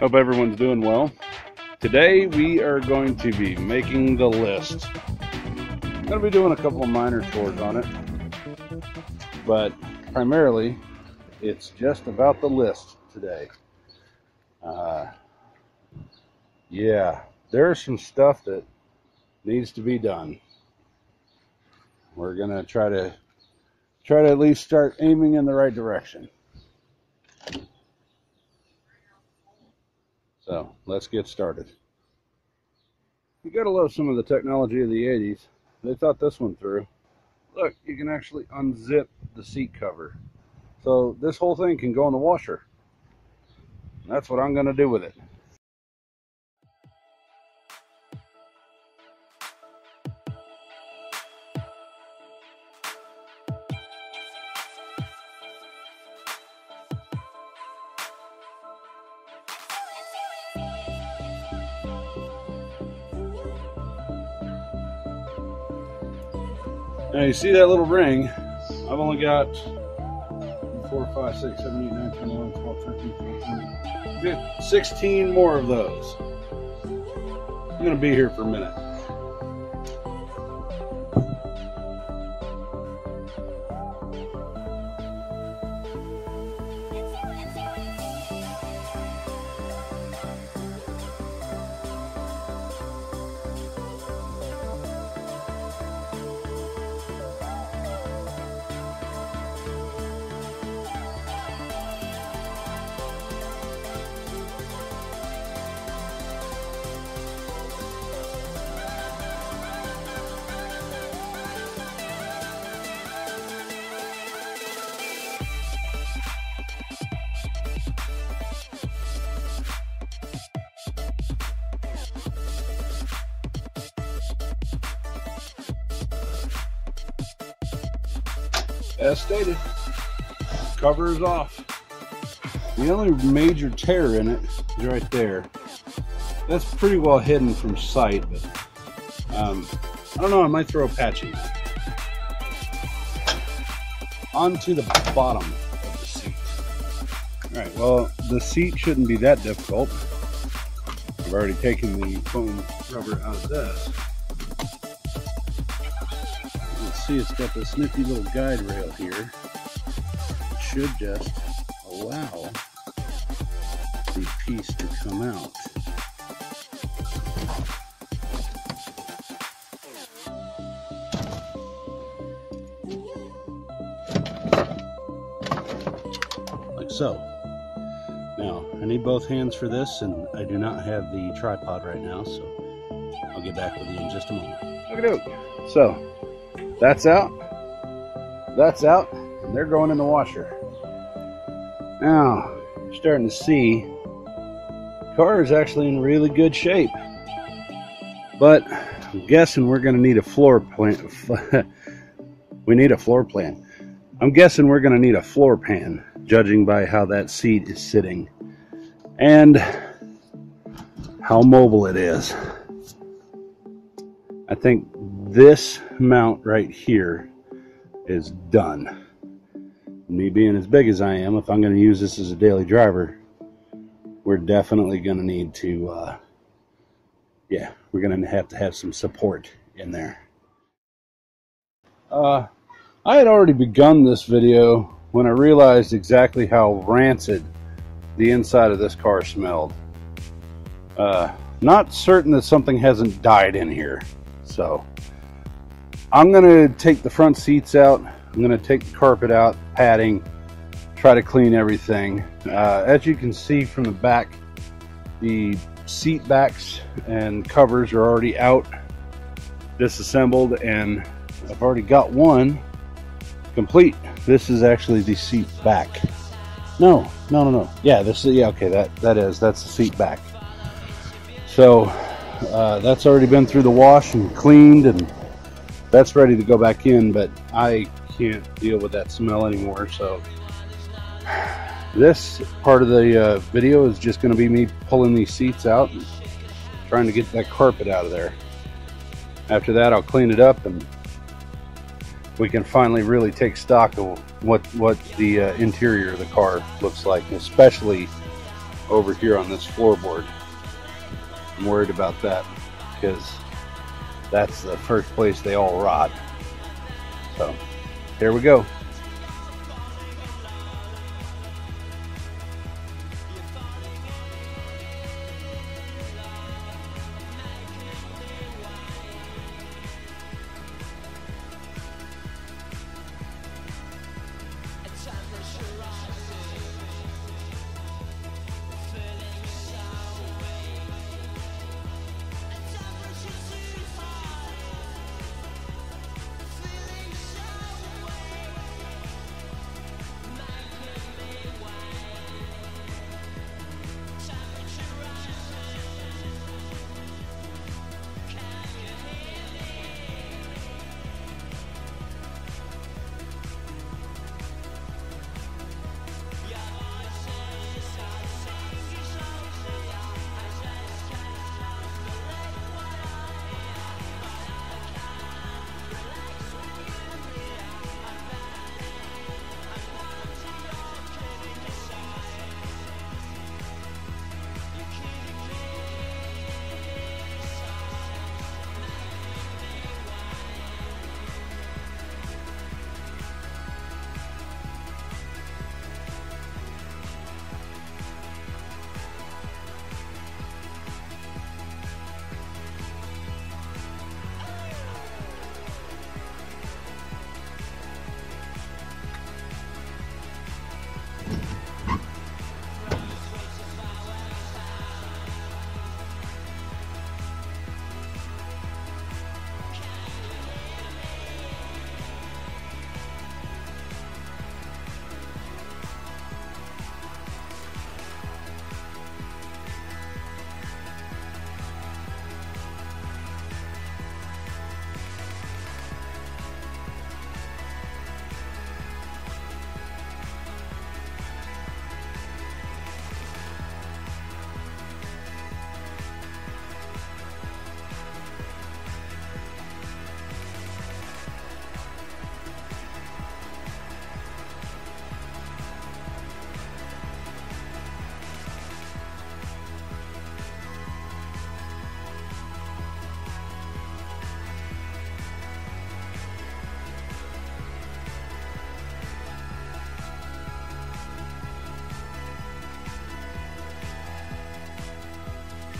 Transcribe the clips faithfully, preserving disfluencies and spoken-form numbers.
Hope everyone's doing well. Today we are going to be making the list. I'm going to be doing a couple of minor chores on it, but primarily it's just about the list today. Uh, yeah, there's some stuff that needs to be done. We're going to try to try to at least start aiming in the right direction. So let's get started. You gotta love some of the technology of the eighties. They thought this one through. Look, you can actually unzip the seat cover. So this whole thing can go in the washer. That's what I'm gonna do with it. Now you see that little ring, I've only got four, five, six, seven, eight, nine, ten, eleven, twelve, thirteen, fourteen, fifteen, sixteen more of those. I'm going to be here for a minute. As stated, cover is off. The only major tear in it is right there. That's pretty well hidden from sight, but um, I don't know, I might throw a patchy. Onto the bottom of the seat. All right, well, the seat shouldn't be that difficult. I've already taken the foam rubber out of this. It's got this nifty little guide rail here. It should just allow the piece to come out. Like so. Now, I need both hands for this, and I do not have the tripod right now, so I'll get back with you in just a moment. Okey-doke. So. That's out, that's out, and they're going in the washer. Now, you're starting to see the car is actually in really good shape. But I'm guessing we're gonna need a floor plan. We need a floor plan. I'm guessing we're gonna need a floor pan, judging by how that seat is sitting and how mobile it is. I think this mount right here is done. Me being as big as I am, if I'm going to use this as a daily driver, we're definitely going to need to, uh, yeah, we're going to have to have some support in there. Uh, I had already begun this video when I realized exactly how rancid the inside of this car smelled. Uh, not certain that something hasn't died in here, so I'm gonna take the front seats out, I'm gonna take the carpet out, padding, try to clean everything. Uh, as you can see from the back, the seat backs and covers are already out, disassembled, and I've already got one complete. This is actually the seat back. No, no, no, no. Yeah, this is, yeah, okay, that, that is, that's the seat back. So uh, that's already been through the wash and cleaned, and that's ready to go back in, but I can't deal with that smell anymore. So this part of the uh, video is just going to be me pulling these seats out and trying to get that carpet out of there. After that, I'll clean it up and we can finally really take stock of what what the uh, interior of the car looks like, especially over here on this floorboard. I'm worried about that because that's the first place they all rot. So here we go.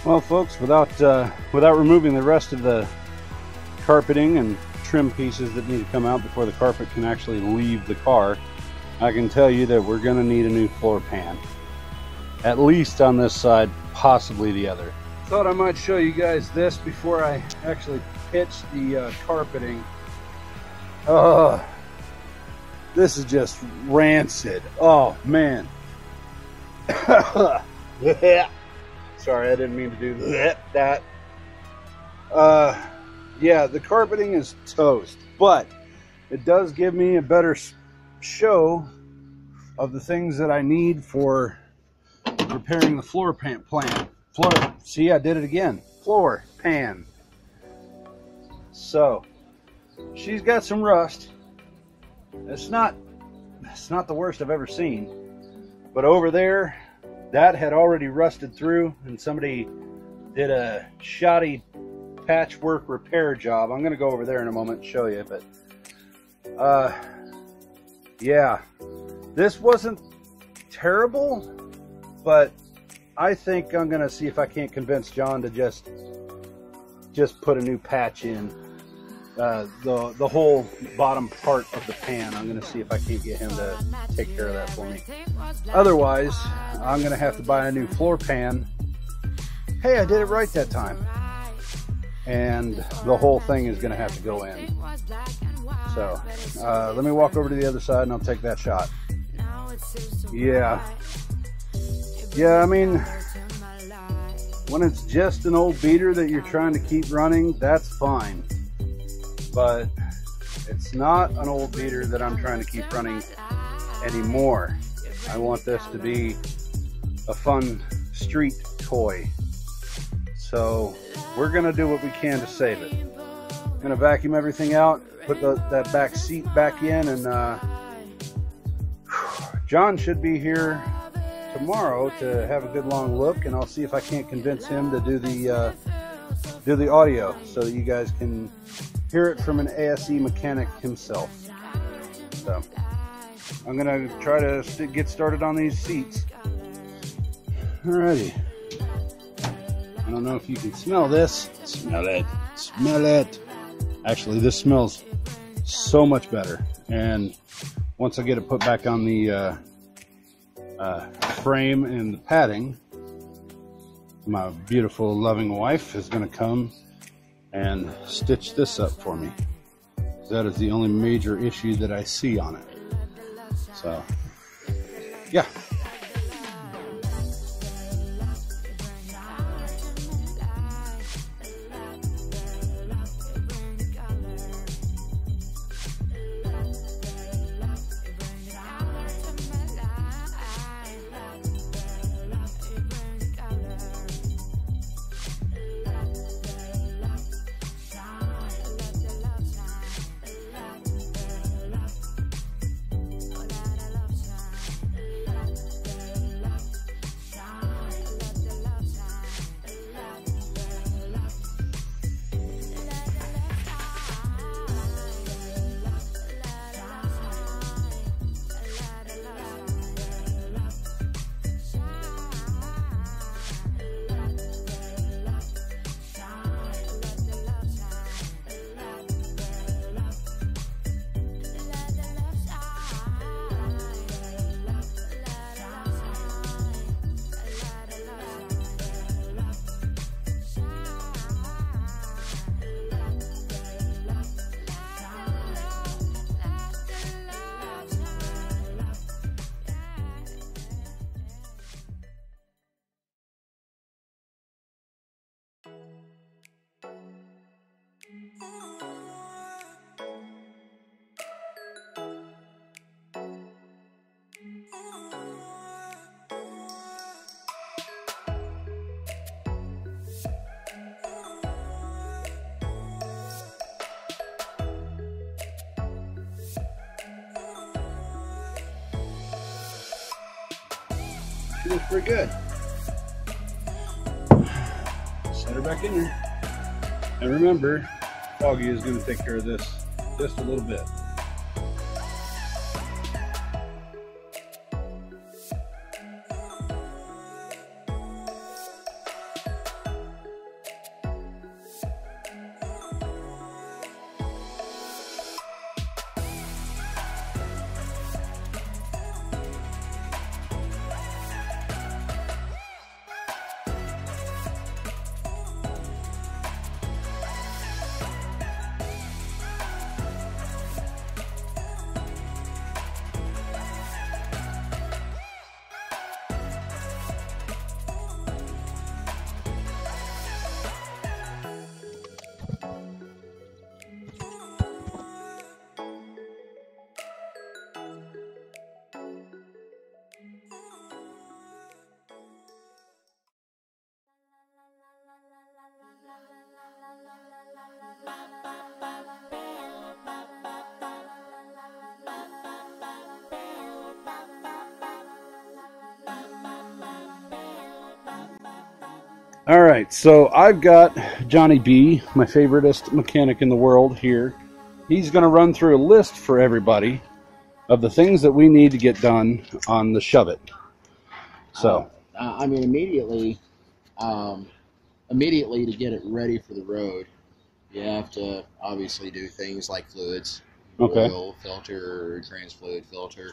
Well, folks, without uh, without removing the rest of the carpeting and trim pieces that need to come out before the carpet can actually leave the car, I can tell you that we're going to need a new floor pan. At least on this side, possibly the other. Thought I might show you guys this before I actually pitch the uh, carpeting. Oh, this is just rancid. Oh, man. Yeah. Sorry, I didn't mean to do that. that. Uh, yeah, the carpeting is toast, but it does give me a better show of the things that I need for preparing the floor pan plan. Floor, see, I did it again. Floor pan. So, she's got some rust. It's not, it's not the worst I've ever seen, but over there, that had already rusted through and somebody did a shoddy patchwork repair job. I'm going to go over there in a moment and show you, but uh, yeah, this wasn't terrible, but I think I'm going to see if I can't convince John to just just put a new patch in uh, the, the whole bottom part of the pan. I'm going to see if I can't get him to take care of that for me. Otherwise, I'm going to have to buy a new floor pan. Hey, I did it right that time. And the whole thing is going to have to go in. So, uh, let me walk over to the other side and I'll take that shot. Yeah. Yeah, I mean, when it's just an old beater that you're trying to keep running, that's fine. But it's not an old beater that I'm trying to keep running anymore. I want this to be a fun street toy. So we're gonna do what we can to save it. I'm gonna vacuum everything out, put the, that back seat back in, and uh, John should be here tomorrow to have a good long look, and I'll see if I can't convince him to do the uh, do the audio so that you guys can hear it from an A S E mechanic himself. So I'm gonna try to get started on these seats. Alrighty. I don't know if you can smell this. Smell it. Smell it. Actually, this smells so much better. And once I get it put back on the uh, uh, frame and the padding, my beautiful, loving wife is going to come and stitch this up for me. That is the only major issue that I see on it. So, yeah. She looks pretty good. Set her back in there. And remember, Foggy is going to take care of this just a little bit. All right, so I've got Johnny B., my favoriteest mechanic in the world, here. He's going to run through a list for everybody of the things that we need to get done on the Chevette. So, uh, I mean, immediately, um, immediately to get it ready for the road, you have to obviously do things like fluids, okay. Oil filter, trans fluid filter.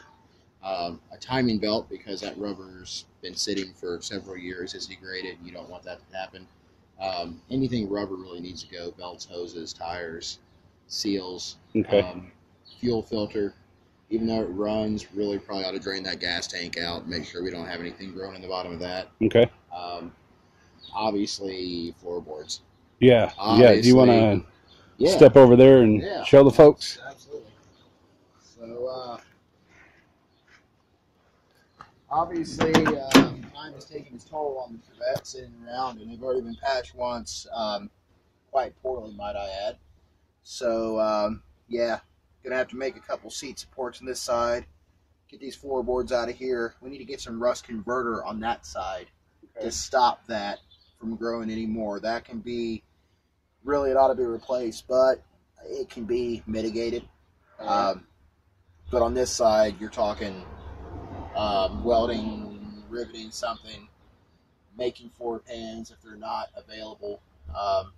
Um, a timing belt, because that rubber's been sitting for several years, it's degraded, and you don't want that to happen. Um, anything rubber really needs to go: belts, hoses, tires, seals, okay. um, fuel filter. Even though it runs, really probably ought to drain that gas tank out and make sure we don't have anything growing in the bottom of that. Okay. Um, obviously, floorboards. Yeah. Obviously, yeah. Do you want to yeah. step over there and yeah. show the folks? Absolutely. So, uh, obviously, um, time is taking its toll on the Chevette sitting around, and they've already been patched once, um, quite poorly, might I add. So, um, yeah, gonna have to make a couple seat supports on this side, Get these floorboards out of here. We need to get some rust converter on that side okay. to stop that from growing anymore. That can be, really it ought to be replaced, but it can be mitigated. Mm-hmm. Um, but on this side, you're talking um, welding, riveting something, making floor pans if they're not available. Um,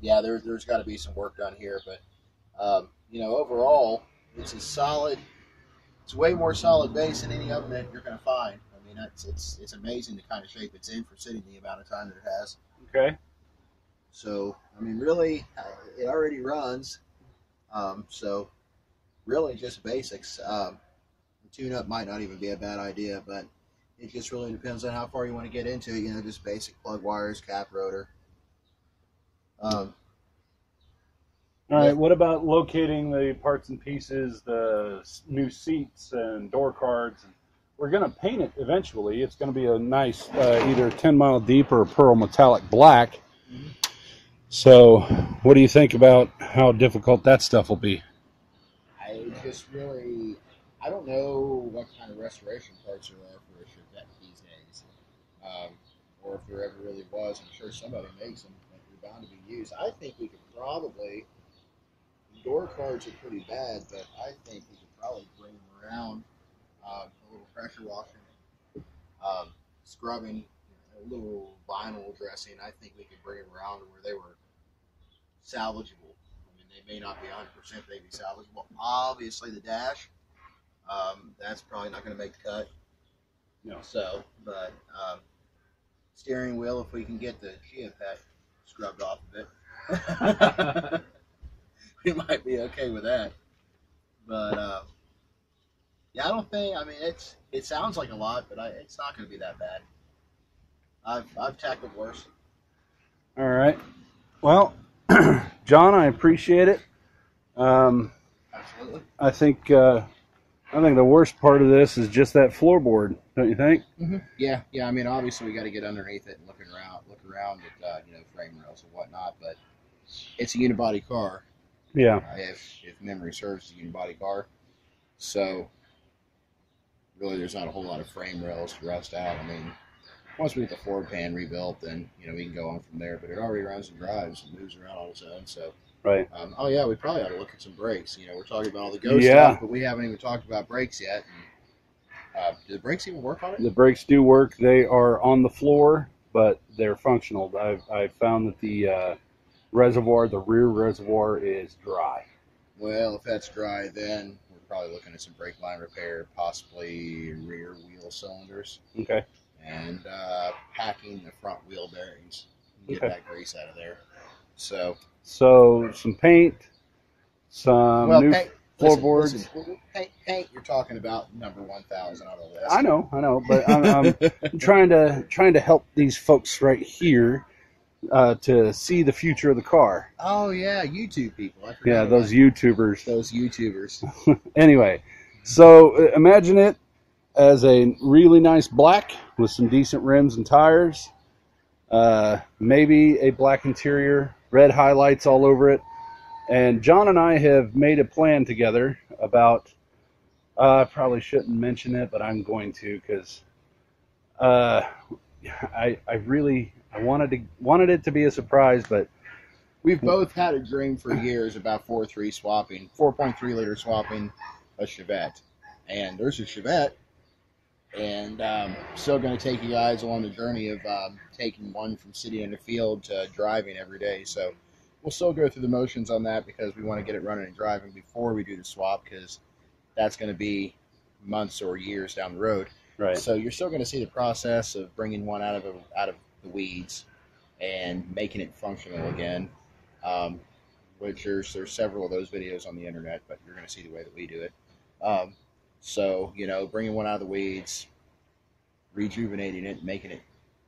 yeah, there, there's got to be some work done here, but um, you know, overall, it's a solid. It's way more solid base than any oven that you're going to find. I mean, it's, it's it's amazing the kind of shape it's in for sitting the amount of time that it has. Okay. So, I mean, really, it already runs. Um, so, really just basics. Um, tune-up might not even be a bad idea, but it just really depends on how far you want to get into it. You know, just basic plug wires, cap rotor. Um, All right, what about locating the parts and pieces, the new seats and door cards? We're going to paint it eventually. It's going to be a nice uh, either ten mile deep or pearl metallic black. Mm-hmm. So what do you think about how difficult that stuff will be? I just really, I don't know what kind of restoration parts there are for a Chevette these days, um, or if there ever really was. I'm sure somebody makes them, but they're bound to be used. I think we could probably... Door cards are pretty bad, but I think we could probably bring them around. Uh, a little pressure washing, um, scrubbing, a little vinyl dressing. I think we could bring them around where they were salvageable. I mean, they may not be one hundred percent, they be salvageable. Obviously, the dash, um, that's probably not going to make the cut. No. So, but um, steering wheel, if we can get the G A Pack scrubbed off of it. We might be okay with that, but uh, yeah, I don't think. I mean, it's it sounds like a lot, but I, it's not going to be that bad. I've I've tackled worse. All right. Well, John, I appreciate it. Um, Absolutely. I think uh, I think the worst part of this is just that floorboard, don't you think? Mm-hmm. Yeah, yeah. I mean, obviously we got to get underneath it and looking around, look around at uh, you know, frame rails and whatnot, but it's a unibody car. Yeah. Uh, if, if memory serves, it's a unibody car. So, really, there's not a whole lot of frame rails to rust out. I mean, once we get the floor pan rebuilt, then, you know, we can go on from there. But it already runs and drives and moves around on its own. So, right. Um, oh, yeah, we probably ought to look at some brakes. You know, we're talking about all the ghost yeah. stuff, but we haven't even talked about brakes yet. And, uh, do the brakes even work on it? The brakes do work. They are on the floor, but they're functional. I've, I've found that the... Uh, reservoir, the rear reservoir is dry. Well, if that's dry, then we're probably looking at some brake line repair, possibly rear wheel cylinders. Okay. And uh, packing the front wheel bearings. Get okay. that grease out of there. So, so some paint, some well, new paint, floorboards. Listen, listen, paint, paint, you're talking about number one thousand on the list. I know, I know, but I'm, I'm trying to trying to help these folks right here. Uh, to see the future of the car. Oh yeah, YouTube people. I yeah, those that. YouTubers. Those YouTubers. Anyway, so imagine it as a really nice black with some decent rims and tires. Uh, maybe a black interior, red highlights all over it. And John and I have made a plan together about. Uh, I probably shouldn't mention it, but I'm going to because uh, I I really. I wanted to wanted it to be a surprise, but we've both had a dream for years about four point three swapping, four point three liter swapping a Chevette, and there's a Chevette, and um, still going to take you guys along the journey of um, taking one from sitting in the field to driving every day. So we'll still go through the motions on that because we want to get it running and driving before we do the swap because that's going to be months or years down the road. Right. So you're still going to see the process of bringing one out of a, out of the weeds and making it functional again, um, which there's, there's several of those videos on the internet, but you're going to see the way that we do it. Um, so, you know, bringing one out of the weeds, rejuvenating it, making it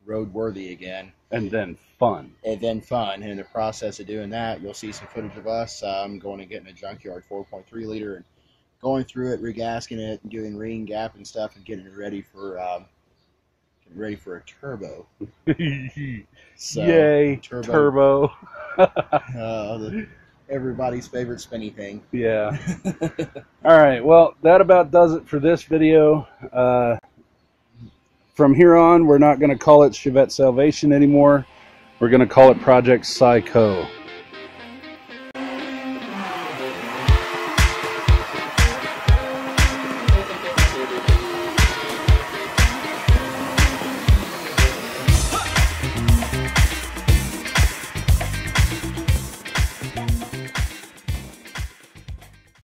roadworthy again. And then fun. And then fun. And in the process of doing that, you'll see some footage of us um, going and getting a junkyard four point three liter and going through it, regasking it, and doing ring gap and stuff and getting it ready for... Um, ready for a turbo. So, yay, turbo. turbo. uh, the, everybody's favorite spinny thing. Yeah. All right. Well, that about does it for this video. Uh, from here on, we're not going to call it Chevette Salvation anymore. We're going to call it Project Sy-Ko.